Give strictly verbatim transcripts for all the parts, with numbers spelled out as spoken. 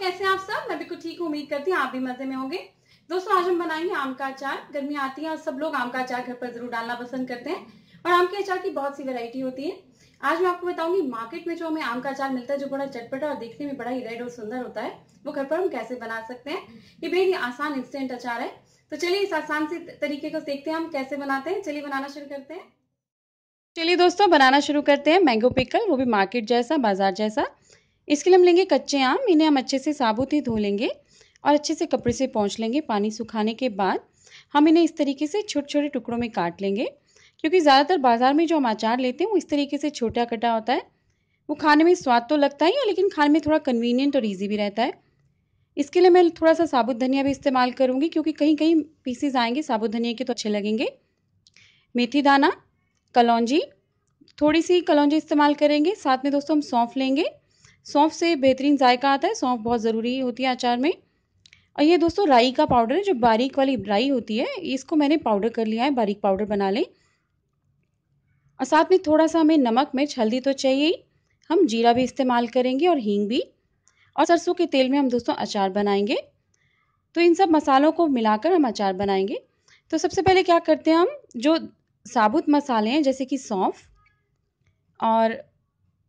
कैसे आप सब? मैं बिल्कुल ठीक हूँ, उम्मीद करती हूँ आप भी मजे में होंगे। दोस्तों आज हम बनाएंगे आम का अचार। गर्मी आती है और सब लोग आम का अचार घर पर जरूर डालना पसंद करते हैं और आम के अचार की बहुत सी वैरायटी होती है। आज मैं आपको बताऊंगी मार्केट में जो हमें आम का अचार मिलता है, जो बड़ा चटपटा और देखने में बड़ा ही रेड और सुंदर होता है, वो घर पर हम कैसे बना सकते हैं। ये बेहद ही आसान इंस्टेंट अचार है। तो चलिए इस आसान से तरीके को देखते हैं हम कैसे बनाते हैं। चलिए बनाना शुरू करते हैं। चलिए दोस्तों बनाना शुरू करते हैं मैंगो पिकल, वो भी मार्केट जैसा, बाजार जैसा। इसके लिए हम लेंगे कच्चे आम। इन्हें हम अच्छे से साबुत ही धो लेंगे और अच्छे से कपड़े से पोंछ लेंगे। पानी सुखाने के बाद हम इन्हें इस तरीके से छोटे छोटे टुकड़ों में काट लेंगे, क्योंकि ज़्यादातर बाजार में जो हम अचार लेते हैं वो इस तरीके से छोटा कटा होता है। वो खाने में स्वाद तो लगता ही है, लेकिन खाने में थोड़ा कन्वीनियंट और ईजी भी रहता है। इसके लिए मैं थोड़ा सा साबुत धनिया भी इस्तेमाल करूँगी, क्योंकि कहीं कहीं पीसेस आएंगे साबुत धनिया के तो अच्छे लगेंगे। मेथी दाना, कलौंजी, थोड़ी सी कलौंजी इस्तेमाल करेंगे। साथ में दोस्तों हम सौंफ लेंगे। सौंफ से बेहतरीन जायका आता है, सौंफ बहुत ज़रूरी होती है अचार में। और ये दोस्तों राई का पाउडर है, जो बारीक वाली राई होती है, इसको मैंने पाउडर कर लिया है, बारीक पाउडर बना लें। और साथ में थोड़ा सा हमें नमक, मिर्च, हल्दी तो चाहिए। हम जीरा भी इस्तेमाल करेंगे और हींग भी। और सरसों के तेल में हम दोस्तों अचार बनाएंगे, तो इन सब मसालों को मिलाकर हम अचार बनाएंगे। तो सबसे पहले क्या करते हैं, हम जो साबुत मसाले हैं जैसे कि सौंफ, और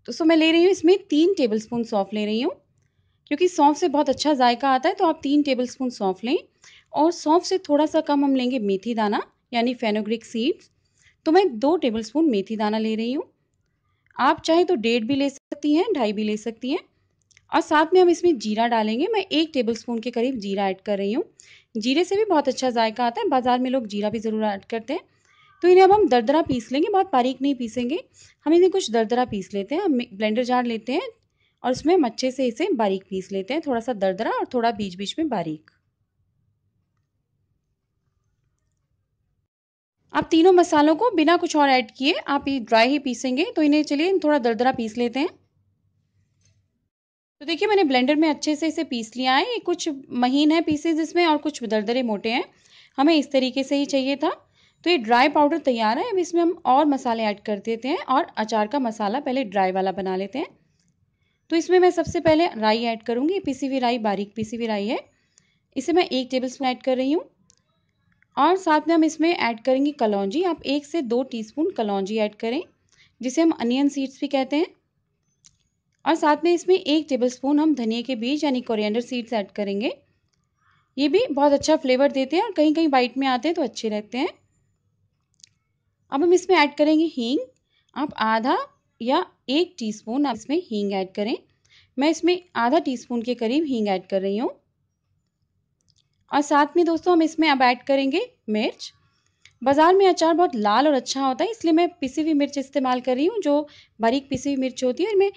दोस्तों मैं ले रही हूँ इसमें तीन टेबलस्पून सौंफ ले रही हूँ, क्योंकि सौंफ से बहुत अच्छा जायका आता है। तो आप तीन टेबलस्पून सौंफ लें। और सौंफ से थोड़ा सा कम हम लेंगे मेथी दाना यानी फेनोग्रीक सीड्स। तो मैं दो टेबलस्पून मेथी दाना ले रही हूँ। आप चाहे तो डेढ़ भी ले सकती हैं, ढाई भी ले सकती हैं। और साथ में हम इसमें जीरा डालेंगे। मैं एक टेबलस्पून के करीब जीरा ऐड कर रही हूँ। जीरे से भी बहुत अच्छा जायका आता है, बाजार में लोग जीरा भी ज़रूर ऐड करते हैं। तो इन्हें अब हम दरदरा पीस लेंगे, बहुत बारीक नहीं पीसेंगे, हम इन्हें कुछ दरदरा पीस लेते हैं। हम ब्लेंडर जार लेते हैं और उसमें हम अच्छे से इसे बारीक पीस लेते हैं, थोड़ा सा दरदरा और थोड़ा बीच बीच में बारीक। आप तीनों मसालों को बिना कुछ और ऐड किए आप ये ड्राई ही पीसेंगे, तो इन्हें चलिए थोड़ा दरदरा पीस लेते हैं। तो देखिए मैंने ब्लेंडर में अच्छे से इसे पीस लिया है। ये कुछ महीन है पीसेज इसमें और कुछ दरदरे मोटे हैं, हमें इस तरीके से ही चाहिए था। तो ये ड्राई पाउडर तैयार है। अब इसमें हम और मसाले ऐड कर देते हैं और अचार का मसाला पहले ड्राई वाला बना लेते हैं। तो इसमें मैं सबसे पहले राई ऐड करूँगी, पिसी हुई राई, बारीक पिसी हुई राई है। इसे मैं एक टेबलस्पून ऐड कर रही हूँ। और साथ में हम इसमें ऐड करेंगे कलौंजी। आप एक से दो टीस्पून कलौंजी ऐड करें, जिसे हम अनियन सीड्स भी कहते हैं। और साथ में इसमें एक टेबलस्पून हम धनिया के बीज यानी कोरिएंडर सीड्स ऐड करेंगे। ये भी बहुत अच्छा फ्लेवर देते हैं और कहीं कहीं बाइट में आते हैं तो अच्छे रहते हैं। अब हम इसमें ऐड करेंगे हींग। आप आधा या एक टीस्पून आप इसमें हींग ऐड करें। मैं इसमें आधा टीस्पून के करीब हींग ऐड कर रही हूँ। और साथ में दोस्तों हम इसमें अब ऐड करेंगे मिर्च। बाज़ार में अचार बहुत लाल और अच्छा होता है, इसलिए मैं पिसी हुई मिर्च इस्तेमाल कर रही हूँ, जो बारीक पिसी हुई मिर्च होती है। और मैं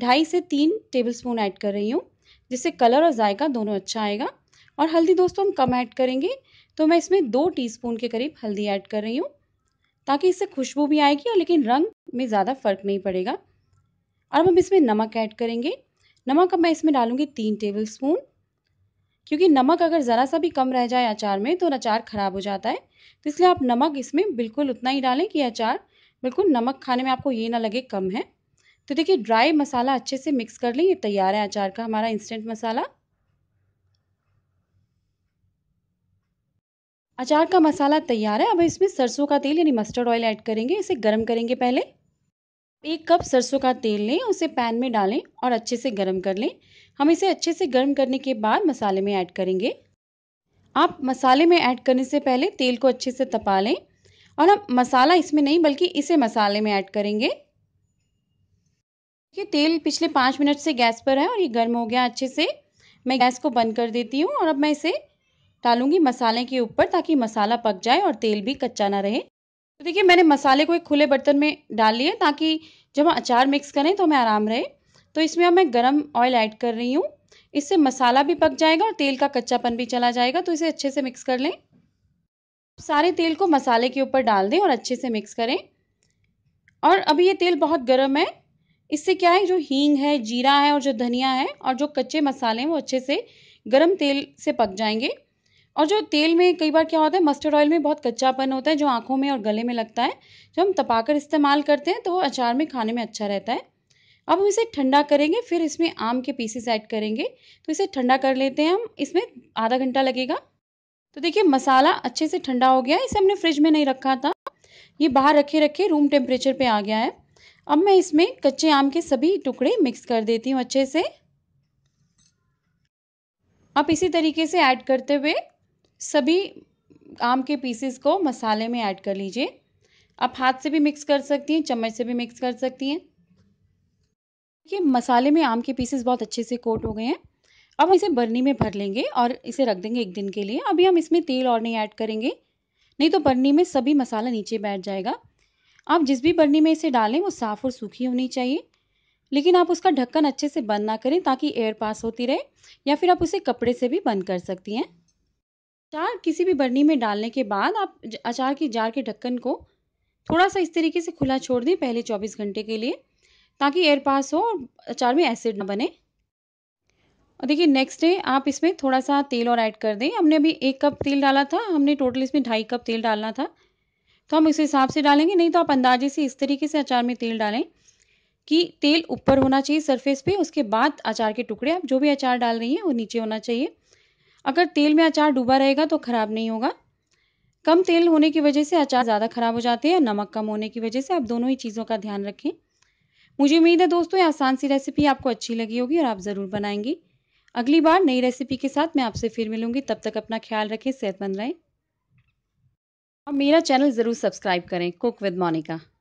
ढाई से तीन टेबलस्पून ऐड कर रही हूँ, जिससे कलर और जायका दोनों अच्छा आएगा। और हल्दी दोस्तों हम कम ऐड करेंगे, तो मैं इसमें दो टीस्पून के करीब हल्दी ऐड कर रही हूँ, ताकि इससे खुशबू भी आएगी और लेकिन रंग में ज़्यादा फ़र्क नहीं पड़ेगा। और अब हम इसमें नमक ऐड करेंगे। नमक अब मैं इसमें डालूँगी तीन टेबलस्पून, क्योंकि नमक अगर ज़रा सा भी कम रह जाए अचार में तो अचार ख़राब हो जाता है। तो इसलिए आप नमक इसमें बिल्कुल उतना ही डालें कि अचार बिल्कुल नमक खाने में आपको ये ना लगे कम है। तो देखिए ड्राई मसाला अच्छे से मिक्स कर लें। ये तैयार है अचार का हमारा इंस्टेंट मसाला। अचार का मसाला तैयार है। अब इसमें सरसों का तेल यानी मस्टर्ड ऑयल ऐड करेंगे। इसे गर्म करेंगे। पहले एक कप सरसों का तेल लें, उसे पैन में डालें और अच्छे से गर्म कर लें। हम इसे अच्छे से गर्म करने के बाद मसाले में ऐड करेंगे। आप मसाले में ऐड करने से पहले तेल को अच्छे से तपा लें। और हम मसाला इसमें नहीं बल्कि इसे मसाले में ऐड करेंगे। ये तेल पिछले पाँच मिनट से गैस पर है और ये गर्म हो गया अच्छे से। मैं गैस को बंद कर देती हूँ और अब मैं इसे डालूंगी मसाले के ऊपर, ताकि मसाला पक जाए और तेल भी कच्चा ना रहे। तो देखिए मैंने मसाले को एक खुले बर्तन में डाल लिया, ताकि जब हम अचार मिक्स करें तो हमें आराम रहे। तो इसमें अब मैं गरम ऑयल ऐड कर रही हूँ। इससे मसाला भी पक जाएगा और तेल का कच्चापन भी चला जाएगा। तो इसे अच्छे से मिक्स कर लें। सारे तेल को मसाले के ऊपर डाल दें और अच्छे से मिक्स करें। और अभी ये तेल बहुत गर्म है, इससे क्या है, जो हींग है, जीरा है और जो धनिया है और जो कच्चे मसाले हैं वो अच्छे से गर्म तेल से पक जाएंगे। और जो तेल में कई बार क्या होता है, मस्टर्ड ऑयल में बहुत कच्चापन होता है, जो आंखों में और गले में लगता है। जब हम तपाकर इस्तेमाल करते हैं तो वो अचार में खाने में अच्छा रहता है। अब हम इसे ठंडा करेंगे, फिर इसमें आम के पीसेस ऐड करेंगे। तो इसे ठंडा कर लेते हैं हम, इसमें आधा घंटा लगेगा। तो देखिए मसाला अच्छे से ठंडा हो गया है, इसे हमने फ्रिज में नहीं रखा था, ये बाहर रखे रखे रूम टेम्परेचर पे आ गया है। अब मैं इसमें कच्चे आम के सभी टुकड़े मिक्स कर देती हूँ अच्छे से। आप इसी तरीके से ऐड करते हुए सभी आम के पीसेस को मसाले में ऐड कर लीजिए। आप हाथ से भी मिक्स कर सकती हैं, चम्मच से भी मिक्स कर सकती हैं। देखिए मसाले में आम के पीसेस बहुत अच्छे से कोट हो गए हैं। अब हम इसे बर्नी में भर लेंगे और इसे रख देंगे एक दिन के लिए। अभी हम इसमें तेल और नहीं ऐड करेंगे, नहीं तो बर्नी में सभी मसाला नीचे बैठ जाएगा। आप जिस भी बर्नी में इसे डालें वो साफ़ और सूखी होनी चाहिए, लेकिन आप उसका ढक्कन अच्छे से बंद ना करें ताकि एयर पास होती रहे, या फिर आप उसे कपड़े से भी बंद कर सकती हैं। अचार किसी भी बर्नी में डालने के बाद आप अचार के जार के ढक्कन को थोड़ा सा इस तरीके से खुला छोड़ दें पहले चौबीस घंटे के लिए, ताकि एयर पास हो और अचार में एसिड ना बने। और देखिए नेक्स्ट डे आप इसमें थोड़ा सा तेल और ऐड कर दें। हमने अभी एक कप तेल डाला था, हमने टोटल इसमें ढाई कप तेल डालना था, तो हम इस हिसाब से डालेंगे। नहीं तो आप अंदाजे से इस तरीके से अचार में तेल डालें कि तेल ऊपर होना चाहिए सरफेस पे, उसके बाद अचार के टुकड़े, आप जो भी अचार डाल रही हैं वो नीचे होना चाहिए। अगर तेल में अचार डूबा रहेगा तो ख़राब नहीं होगा। कम तेल होने की वजह से अचार ज़्यादा ख़राब हो जाते हैं, नमक कम होने की वजह से। आप दोनों ही चीज़ों का ध्यान रखें। मुझे उम्मीद है दोस्तों ये आसान सी रेसिपी आपको अच्छी लगी होगी और आप ज़रूर बनाएंगी। अगली बार नई रेसिपी के साथ मैं आपसे फिर मिलूंगी। तब तक अपना ख्याल रखें, सेहतमंद रहें और मेरा चैनल ज़रूर सब्सक्राइब करें। Cook with Monika.